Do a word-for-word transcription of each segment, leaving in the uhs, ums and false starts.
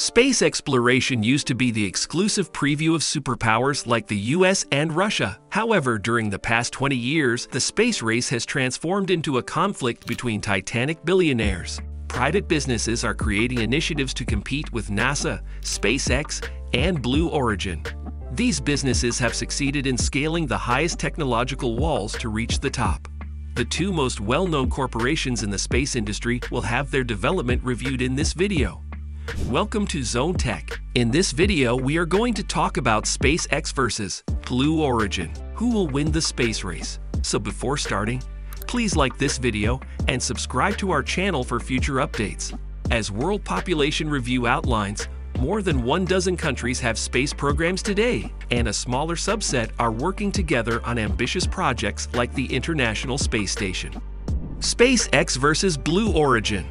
Space exploration used to be the exclusive preview of superpowers like the U S and Russia. However, during the past twenty years, the space race has transformed into a conflict between titanic billionaires. Private businesses are creating initiatives to compete with NASA, SpaceX, and Blue Origin. These businesses have succeeded in scaling the highest technological walls to reach the top. The two most well-known corporations in the space industry will have their development reviewed in this video. Welcome to Zone Tech. In this video, we are going to talk about SpaceX versus Blue Origin. Who will win the space race? So before starting, please like this video and subscribe to our channel for future updates. As World Population Review outlines, more than one dozen countries have space programs today, and a smaller subset are working together on ambitious projects like the International Space Station. SpaceX versus Blue Origin.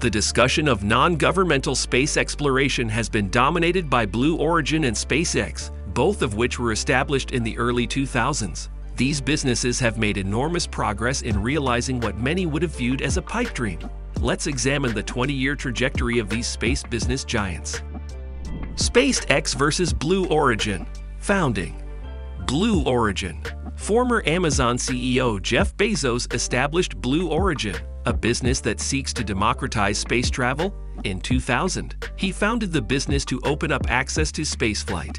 The discussion of non-governmental space exploration has been dominated by Blue Origin and SpaceX, both of which were established in the early two thousands. These businesses have made enormous progress in realizing what many would have viewed as a pipe dream. Let's examine the twenty-year trajectory of these space business giants. SpaceX versus Blue Origin. Founding. Blue Origin. Former Amazon C E O Jeff Bezos established Blue Origin, a business that seeks to democratize space travel, in two thousand. He founded the business to open up access to spaceflight.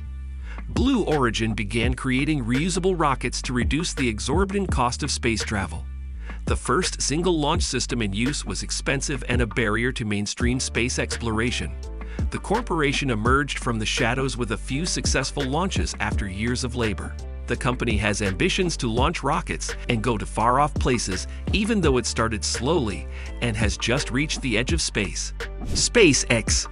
Blue Origin began creating reusable rockets to reduce the exorbitant cost of space travel. The first single launch system in use was expensive and a barrier to mainstream space exploration. The corporation emerged from the shadows with a few successful launches after years of labor. The company has ambitions to launch rockets and go to far-off places, even though it started slowly and has just reached the edge of space. SpaceX.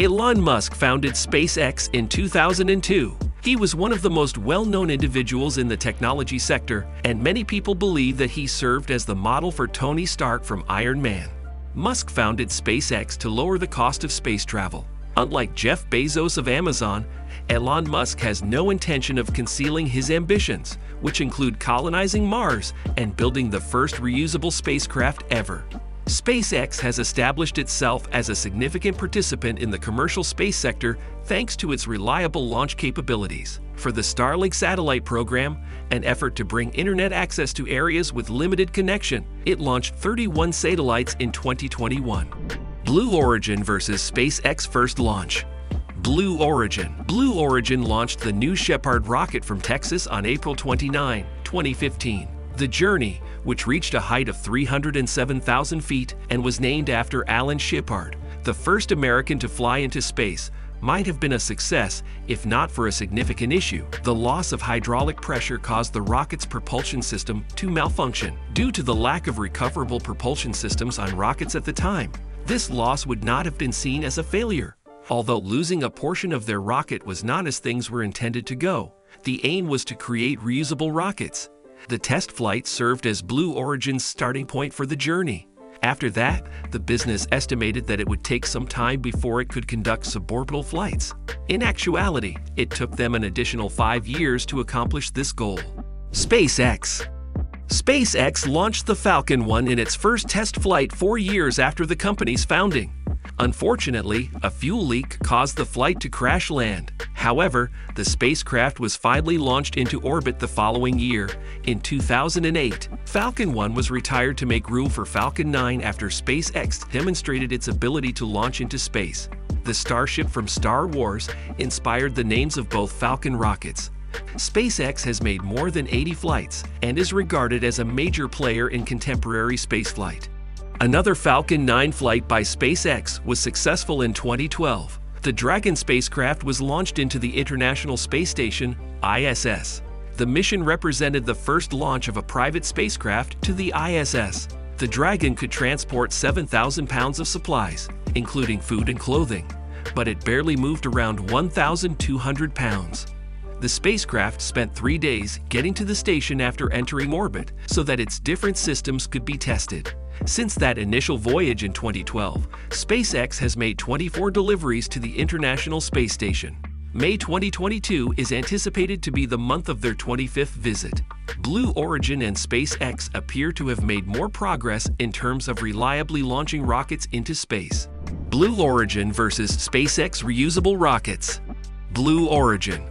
Elon Musk founded SpaceX in two thousand two. He was one of the most well-known individuals in the technology sector, and many people believe that he served as the model for Tony Stark from Iron Man. Musk founded SpaceX to lower the cost of space travel. Unlike Jeff Bezos of Amazon, Elon Musk has no intention of concealing his ambitions, which include colonizing Mars and building the first reusable spacecraft ever. SpaceX has established itself as a significant participant in the commercial space sector thanks to its reliable launch capabilities. For the Starlink satellite program, an effort to bring internet access to areas with limited connection, it launched thirty-one satellites in twenty twenty-one. Blue Origin versus SpaceX first launch. Blue Origin. Blue Origin launched the New Shepard rocket from Texas on April twenty-ninth, twenty fifteen. The journey, which reached a height of three hundred seven thousand feet and was named after Alan Shepard, the first American to fly into space, might have been a success if not for a significant issue. The loss of hydraulic pressure caused the rocket's propulsion system to malfunction. Due to the lack of recoverable propulsion systems on rockets at the time, this loss would not have been seen as a failure. Although losing a portion of their rocket was not as things were intended to go, the aim was to create reusable rockets. The test flight served as Blue Origin's starting point for the journey. After that, the business estimated that it would take some time before it could conduct suborbital flights. In actuality, it took them an additional five years to accomplish this goal. SpaceX. SpaceX launched the Falcon one in its first test flight four years after the company's founding. Unfortunately, a fuel leak caused the flight to crash land. However, the spacecraft was finally launched into orbit the following year, in two thousand eight. Falcon one was retired to make room for Falcon nine after SpaceX demonstrated its ability to launch into space. The Starship from Star Wars inspired the names of both Falcon rockets. SpaceX has made more than eighty flights and is regarded as a major player in contemporary spaceflight. Another Falcon nine flight by SpaceX was successful in twenty twelve. The Dragon spacecraft was launched into the International Space Station, I S S. The mission represented the first launch of a private spacecraft to the I S S. The Dragon could transport seven thousand pounds of supplies, including food and clothing, but it barely moved around one thousand two hundred pounds. The spacecraft spent three days getting to the station after entering orbit so that its different systems could be tested. Since that initial voyage in twenty twelve, SpaceX has made twenty-four deliveries to the International Space Station. May twenty twenty-two is anticipated to be the month of their twenty-fifth visit. Blue Origin and SpaceX appear to have made more progress in terms of reliably launching rockets into space. Blue Origin versus SpaceX reusable rockets. Blue Origin.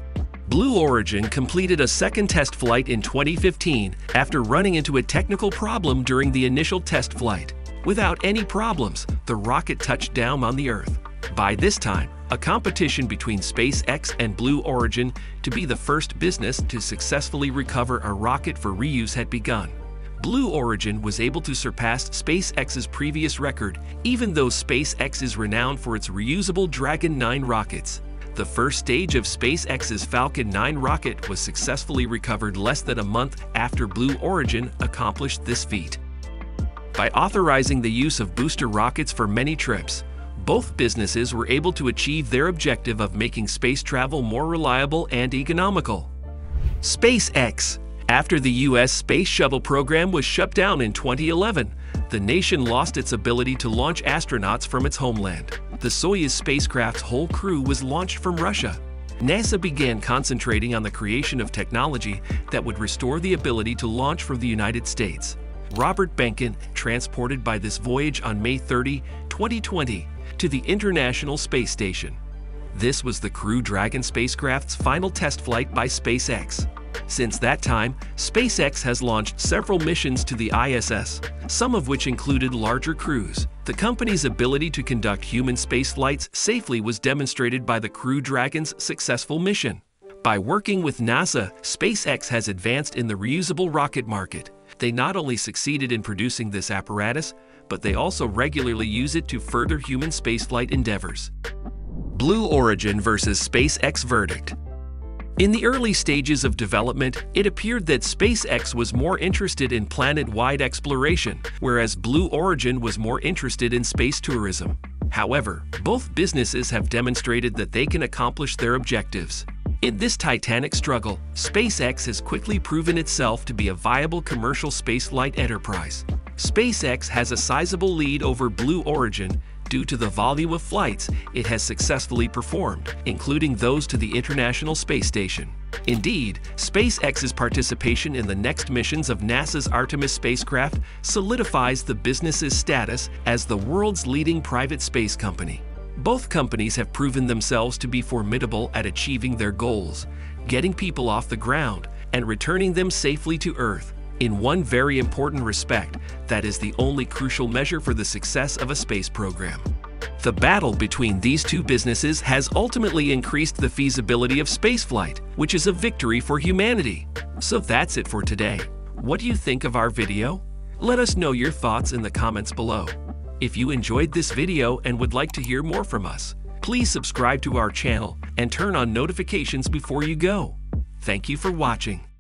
Blue Origin completed a second test flight in twenty fifteen after running into a technical problem during the initial test flight. Without any problems, the rocket touched down on the Earth. By this time, a competition between SpaceX and Blue Origin to be the first business to successfully recover a rocket for reuse had begun. Blue Origin was able to surpass SpaceX's previous record, even though SpaceX is renowned for its reusable Dragon nine rockets. The first stage of SpaceX's Falcon nine rocket was successfully recovered less than a month after Blue Origin accomplished this feat. By authorizing the use of booster rockets for many trips, both businesses were able to achieve their objective of making space travel more reliable and economical. SpaceX. After the U S Space Shuttle program was shut down in twenty eleven, the nation lost its ability to launch astronauts from its homeland. The Soyuz spacecraft's whole crew was launched from Russia. NASA began concentrating on the creation of technology that would restore the ability to launch from the United States. Robert Behnken, transported by this voyage on May thirtieth, twenty twenty, to the International Space Station. This was the Crew Dragon spacecraft's final test flight by SpaceX. Since that time, SpaceX has launched several missions to the I S S, some of which included larger crews. The company's ability to conduct human spaceflights safely was demonstrated by the Crew Dragon's successful mission. By working with NASA, SpaceX has advanced in the reusable rocket market. They not only succeeded in producing this apparatus, but they also regularly use it to further human spaceflight endeavors. Blue Origin versus SpaceX verdict. In the early stages of development, it appeared that SpaceX was more interested in planet-wide exploration, whereas Blue Origin was more interested in space tourism. However, both businesses have demonstrated that they can accomplish their objectives. In this titanic struggle, SpaceX has quickly proven itself to be a viable commercial spaceflight enterprise. SpaceX has a sizable lead over Blue Origin, due to the volume of flights it has successfully performed, including those to the International Space Station. Indeed, SpaceX's participation in the next missions of NASA's Artemis spacecraft solidifies the business's status as the world's leading private space company. Both companies have proven themselves to be formidable at achieving their goals, getting people off the ground, and returning them safely to Earth. In one very important respect, that is the only crucial measure for the success of a space program. The battle between these two businesses has ultimately increased the feasibility of spaceflight, which is a victory for humanity. So that's it for today. What do you think of our video? Let us know your thoughts in the comments below. If you enjoyed this video and would like to hear more from us, please subscribe to our channel and turn on notifications before you go. Thank you for watching.